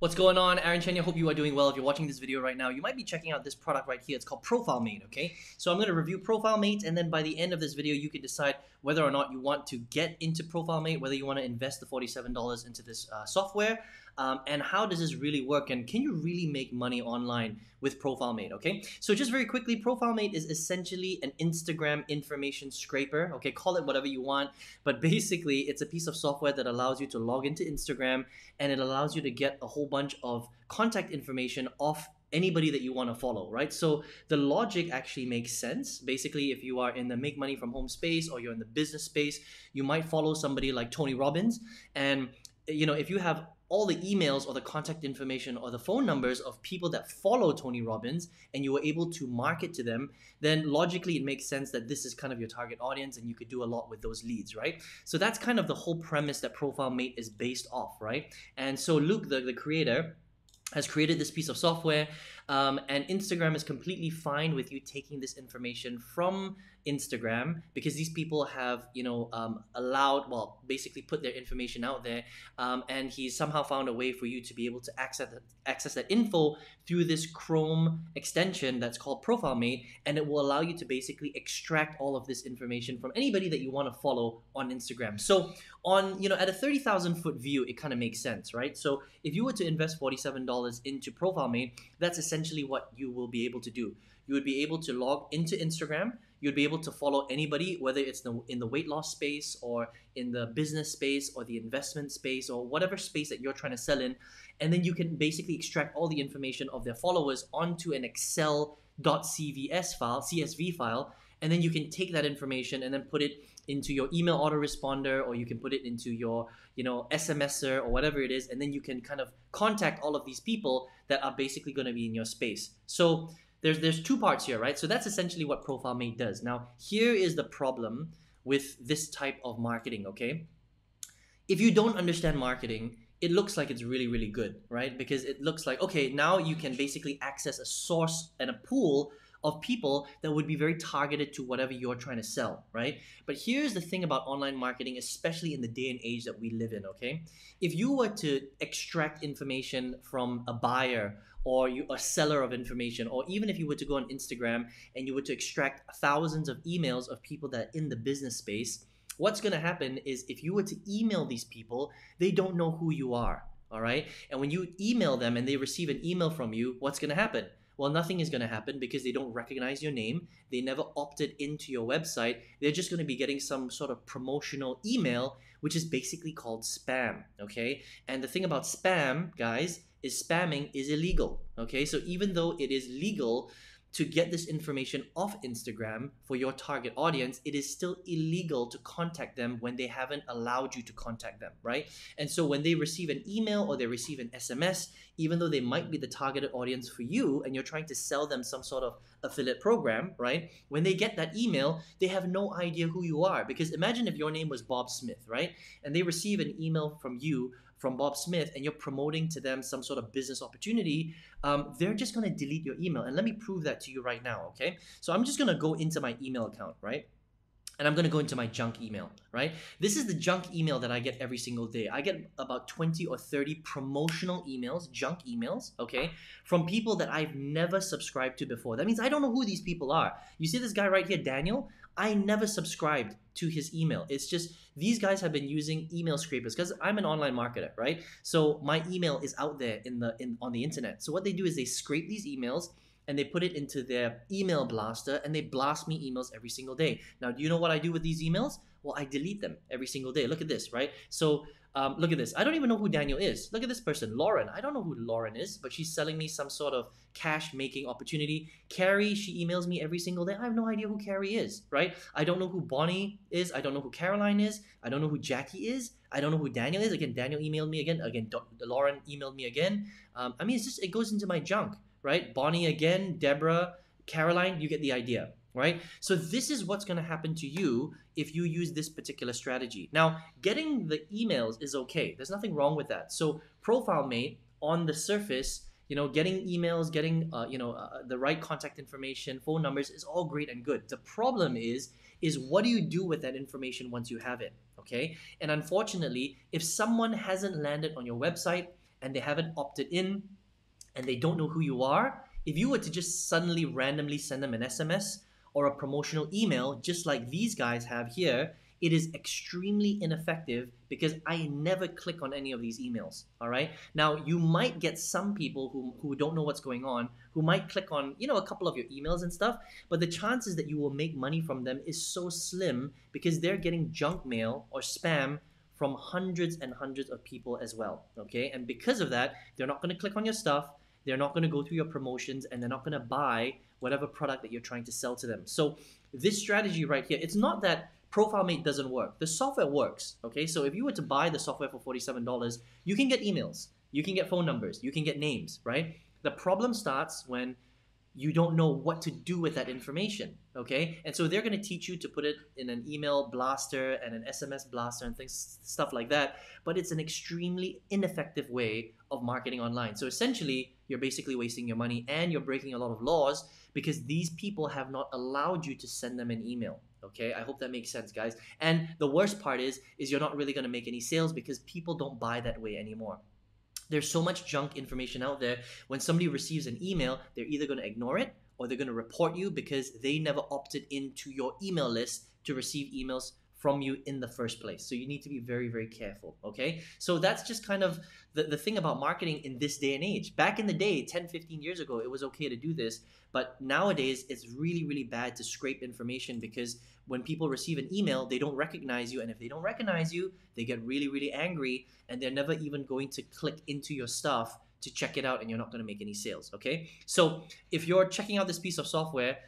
What's going on? Aaron Chenya, hope you are doing well. If you're watching this video right now, you might be checking out this product right here. It's called Profile Mate, okay? So I'm going to review Profile Mate, and then by the end of this video, you can decide whether or not you want to get into Profile Mate, whether you want to invest the $47 into this software, and how does this really work, and can you really make money online with Profile Mate, okay? So just very quickly, Profile Mate is essentially an Instagram information scraper, okay? Call it whatever you want, but basically, it's a piece of software that allows you to log into Instagram, and it allows you to get a whole bunch of contact information off anybody that you want to follow, right? So the logic actually makes sense. Basically, if you are in the make money from home space or you're in the business space, you might follow somebody like Tony Robbins. And, you know, if you have all the emails or the contact information or the phone numbers of people that follow Tony Robbins and you were able to market to them, then logically it makes sense that this is kind of your target audience and you could do a lot with those leads, right? So that's kind of the whole premise that Profile Mate is based off, right? And so Luke, the creator, has created this piece of software, and Instagram is completely fine with you taking this information from Instagram because these people have, you know, allowed, well, basically put their information out there, and he's somehow found a way for you to be able to access that info through this Chrome extension that's called Profile Mate, and it will allow you to basically extract all of this information from anybody that you want to follow on Instagram. So on, you know, at a 30,000 foot view, it kind of makes sense, right? So if you were to invest $47 into Profile Mate, that's essentially what you will be able to do. You would be able to log into Instagram. You'd be able to follow anybody, whether it's in the weight loss space or in the business space or the investment space or whatever space that you're trying to sell in. And then you can basically extract all the information of their followers onto an CSV file. And then you can take that information and then put it into your email autoresponder, or you can put it into your, you know, SMSer or whatever it is, and then you can kind of contact all of these people that are basically going to be in your space. So there's two parts here, right? So that's essentially what Profile Mate does. Now, here is the problem with this type of marketing, okay? If you don't understand marketing, it looks like it's really, really good, right? Because it looks like, okay, now you can basically access a source and a pool of people that would be very targeted to whatever you're trying to sell, right? But here's the thing about online marketing, especially in the day and age that we live in, okay? If you were to extract information from a buyer or a seller of information, or even if you were to go on Instagram and you were to extract thousands of emails of people that are in the business space, what's gonna happen is if you were to email these people, they don't know who you are, all right? And when you email them and they receive an email from you, what's gonna happen? Well, nothing is going to happen because they don't recognize your name. They never opted into your website. They're just going to be getting some sort of promotional email, which is basically called spam, okay? And the thing about spam, guys, is spamming is illegal, okay? So even though it is legal to get this information off Instagram for your target audience, it is still illegal to contact them when they haven't allowed you to contact them, right? And so when they receive an email or they receive an SMS, even though they might be the targeted audience for you and you're trying to sell them some sort of affiliate program, right? When they get that email, they have no idea who you are, because imagine if your name was Bob Smith, right? And they receive an email from you from Bob Smith and you're promoting to them some sort of business opportunity, they're just gonna delete your email. And let me prove that to you right now, okay? So I'm just gonna go into my email account, right? And I'm gonna go into my junk email, right? This is the junk email that I get every single day. I get about 20 or 30 promotional emails, junk emails, okay? From people that I've never subscribed to before. That means I don't know who these people are. You see this guy right here, Daniel? I never subscribed to his email. It's just these guys have been using email scrapers because I'm an online marketer, right? So my email is out there on the internet. So what they do is they scrape these emails and they put it into their email blaster and they blast me emails every single day. Now, do you know what I do with these emails? Well, I delete them every single day. Look at this, right? So look at this. I don't even know who Daniel is. Look at this person, Lauren. I don't know who Lauren is, but she's selling me some sort of cash-making opportunity. Carrie, she emails me every single day. I have no idea who Carrie is, right? I don't know who Bonnie is. I don't know who Caroline is. I don't know who Jackie is. I don't know who Daniel is. Again, Daniel emailed me again. Again, Lauren emailed me again. I mean, it's just, it goes into my junk, right? Bonnie again, Deborah, Caroline, you get the idea, right? So this is what's going to happen to you if you use this particular strategy. Now, getting the emails is okay. There's nothing wrong with that. So Profile Mate, on the surface, you know, getting emails, getting, the right contact information, phone numbers is all great and good. The problem is what do you do with that information once you have it, okay? And unfortunately, if someone hasn't landed on your website and they haven't opted in and they don't know who you are, if you were to just suddenly randomly send them an SMS or a promotional email, just like these guys have here, it is extremely ineffective because I never click on any of these emails, all right? Now, you might get some people who don't know what's going on, who might click on, you know, a couple of your emails and stuff, but the chances that you will make money from them is so slim because they're getting junk mail or spam from hundreds and hundreds of people as well, okay? And because of that, they're not gonna click on your stuff, they're not gonna go through your promotions, and they're not gonna buy whatever product that you're trying to sell to them. So this strategy right here, it's not that ProfileMate doesn't work. The software works, okay? So if you were to buy the software for $47, you can get emails, you can get phone numbers, you can get names, right? The problem starts when you don't know what to do with that information, okay? And so they're gonna teach you to put it in an email blaster and an SMS blaster and things, stuff like that, but it's an extremely ineffective way of marketing online. So essentially, you're basically wasting your money and you're breaking a lot of laws because these people have not allowed you to send them an email. Okay, I hope that makes sense, guys. And the worst part is you're not really going to make any sales because people don't buy that way anymore. There's so much junk information out there. When somebody receives an email, they're either going to ignore it or they're going to report you because they never opted into your email list to receive emails from you in the first place. So you need to be very, very careful, okay? So that's just kind of the thing about marketing in this day and age. Back in the day, 10, 15 years ago, it was okay to do this, but nowadays it's really, really bad to scrape information because when people receive an email, they don't recognize you, and if they don't recognize you, they get really, really angry, and they're never even going to click into your stuff to check it out, and you're not gonna make any sales, okay? So if you're checking out this piece of software,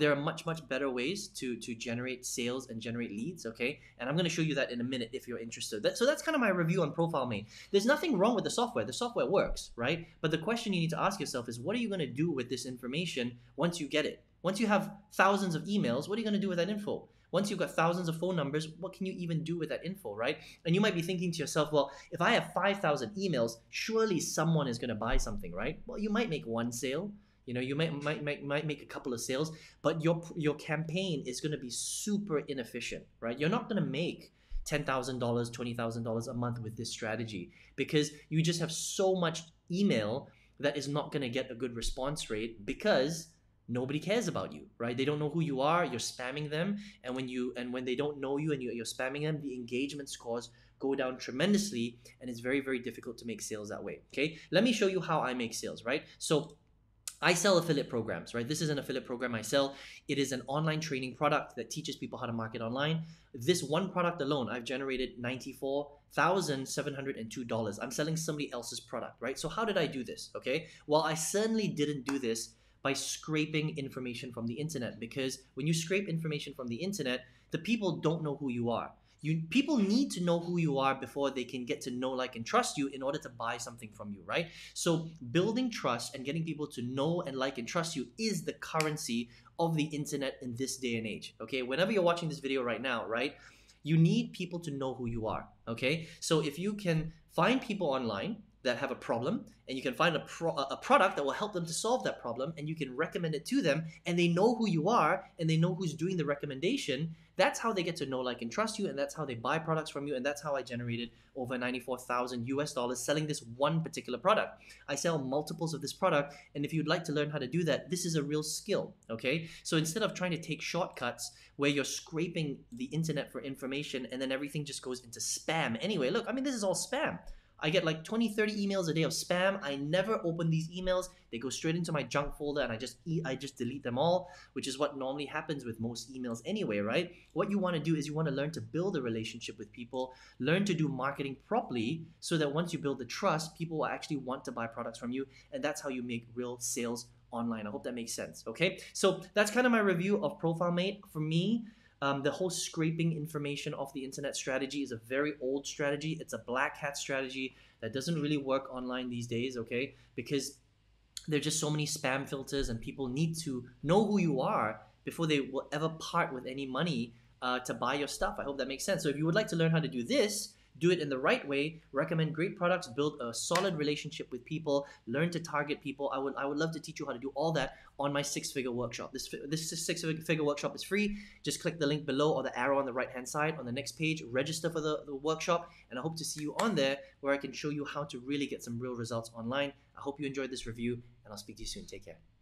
there are much, much better ways to generate sales and generate leads, okay? And I'm gonna show you that in a minute if you're interested. So that's kind of my review on ProfileMate. There's nothing wrong with the software works, right? But the question you need to ask yourself is, what are you gonna do with this information once you get it? Once you have thousands of emails, what are you gonna do with that info? Once you've got thousands of phone numbers, what can you even do with that info, right? And you might be thinking to yourself, well, if I have 5,000 emails, surely someone is gonna buy something, right? Well, you might make one sale, you know, you might make a couple of sales, but your campaign is going to be super inefficient, right? You're not going to make $10,000, $20,000 a month with this strategy because you just have so much email that is not going to get a good response rate because nobody cares about you, right? They don't know who you are. You're spamming them, and when they don't know you and you're spamming them, the engagement scores go down tremendously, and it's very, very difficult to make sales that way. Okay, let me show you how I make sales, right? So I sell affiliate programs, right? This is an affiliate program I sell. It is an online training product that teaches people how to market online. This one product alone, I've generated $94,702. I'm selling somebody else's product, right? So how did I do this, okay? Well, I certainly didn't do this by scraping information from the internet, because when you scrape information from the internet, the people don't know who you are. People need to know who you are before they can get to know, like, and trust you in order to buy something from you, right? So building trust and getting people to know and like and trust you is the currency of the internet in this day and age, okay? Whenever you're watching this video right now, right, you need people to know who you are, okay? So if you can find people online that have a problem, and you can find a product that will help them to solve that problem, and you can recommend it to them, and they know who you are, and they know who's doing the recommendation, that's how they get to know, like, and trust you, and that's how they buy products from you, and that's how I generated over $94,000 selling this one particular product. I sell multiples of this product, and if you'd like to learn how to do that, this is a real skill, okay? So instead of trying to take shortcuts where you're scraping the internet for information, and then everything just goes into spam. Anyway, look, I mean, this is all spam. I get like 20, 30 emails a day of spam. I never open these emails. They go straight into my junk folder, and I just delete them all, which is what normally happens with most emails anyway, right? What you want to do is you want to learn to build a relationship with people, learn to do marketing properly so that once you build the trust, people will actually want to buy products from you, and that's how you make real sales online. I hope that makes sense, okay? So that's kind of my review of ProfileMate. For me, the whole scraping information off the internet strategy is a very old strategy. It's a black hat strategy that doesn't really work online these days, okay? Because there are just so many spam filters, and people need to know who you are before they will ever part with any money to buy your stuff. I hope that makes sense. So if you would like to learn how to do this, do it in the right way, recommend great products, build a solid relationship with people, learn to target people. I would love to teach you how to do all that on my six-figure workshop. This six-figure workshop is free. Just click the link below or the arrow on the right-hand side on the next page, register for the workshop, and I hope to see you on there where I can show you how to really get some real results online. I hope you enjoyed this review, and I'll speak to you soon. Take care.